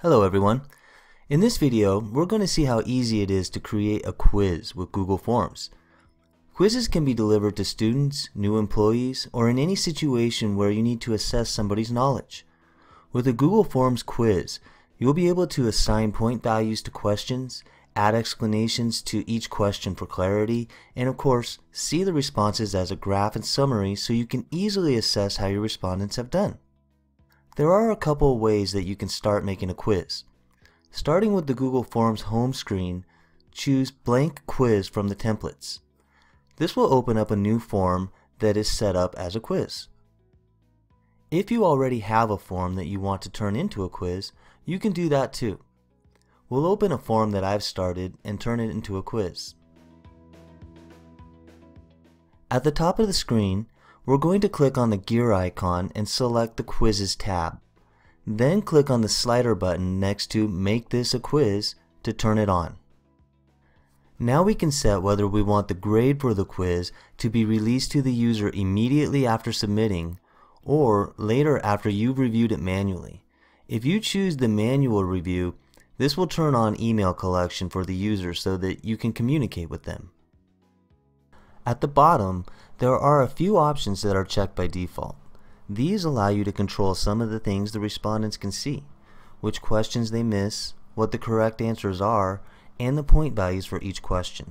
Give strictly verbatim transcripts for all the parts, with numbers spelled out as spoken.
Hello everyone. In this video, we're going to see how easy it is to create a quiz with Google Forms. Quizzes can be delivered to students, new employees, or in any situation where you need to assess somebody's knowledge. With a Google Forms quiz, you'll be able to assign point values to questions, add explanations to each question for clarity, and of course, see the responses as a graph and summary so you can easily assess how your respondents have done. There are a couple ways that you can start making a quiz. Starting with the Google Forms home screen, choose Blank Quiz from the templates. This will open up a new form that is set up as a quiz. If you already have a form that you want to turn into a quiz, you can do that too. We'll open a form that I've started and turn it into a quiz. At the top of the screen, we're going to click on the gear icon and select the Quizzes tab. Then click on the slider button next to Make This a Quiz to turn it on. Now we can set whether we want the grade for the quiz to be released to the user immediately after submitting or later after you've reviewed it manually. If you choose the manual review, this will turn on email collection for the user so that you can communicate with them. At the bottom, there are a few options that are checked by default. These allow you to control some of the things the respondents can see, which questions they miss, what the correct answers are, and the point values for each question.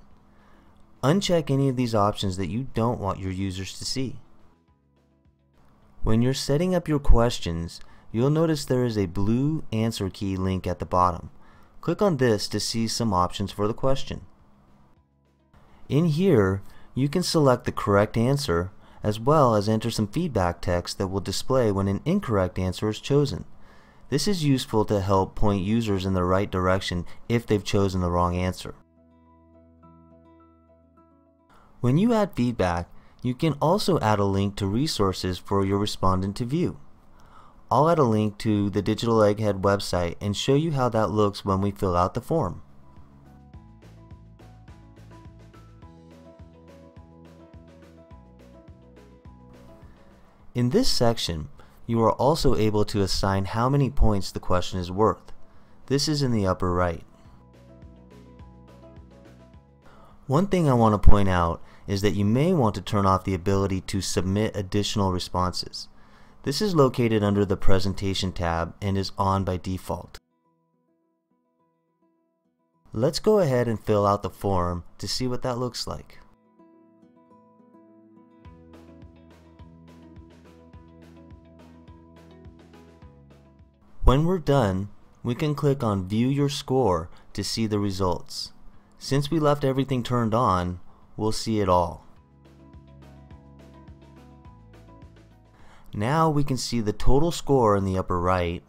Uncheck any of these options that you don't want your users to see. When you're setting up your questions, you'll notice there is a blue answer key link at the bottom. Click on this to see some options for the question. In here, you can select the correct answer as well as enter some feedback text that will display when an incorrect answer is chosen. This is useful to help point users in the right direction if they've chosen the wrong answer. When you add feedback, you can also add a link to resources for your respondent to view. I'll add a link to the Digital Egghead website and show you how that looks when we fill out the form. In this section, you are also able to assign how many points the question is worth. This is in the upper right. One thing I want to point out is that you may want to turn off the ability to submit additional responses. This is located under the Presentation tab and is on by default. Let's go ahead and fill out the form to see what that looks like. When we're done, we can click on View Your Score to see the results. Since we left everything turned on, we'll see it all. Now we can see the total score in the upper right.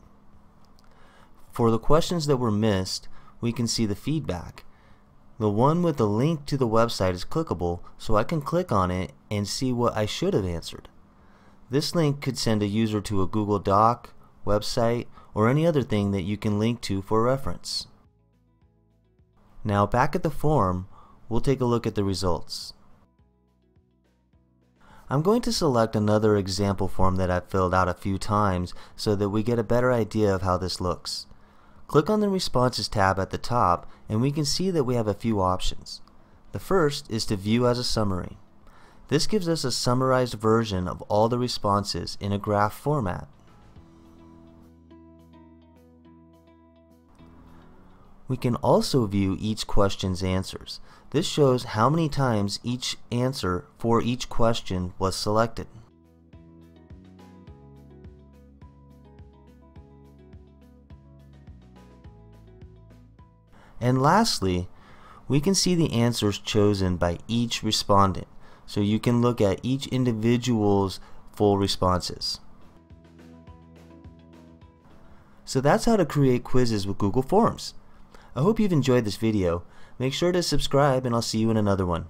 For the questions that were missed, we can see the feedback. The one with the link to the website is clickable, so I can click on it and see what I should have answered. This link could send a user to a Google Doc, website, or any other thing that you can link to for reference. Now back at the form, we'll take a look at the results. I'm going to select another example form that I've filled out a few times so that we get a better idea of how this looks. Click on the Responses tab at the top and we can see that we have a few options. The first is to view as a summary. This gives us a summarized version of all the responses in a graph format. We can also view each question's answers. This shows how many times each answer for each question was selected. And lastly, we can see the answers chosen by each respondent, so you can look at each individual's full responses. So that's how to create quizzes with Google Forms. I hope you've enjoyed this video. Make sure to subscribe and I'll see you in another one.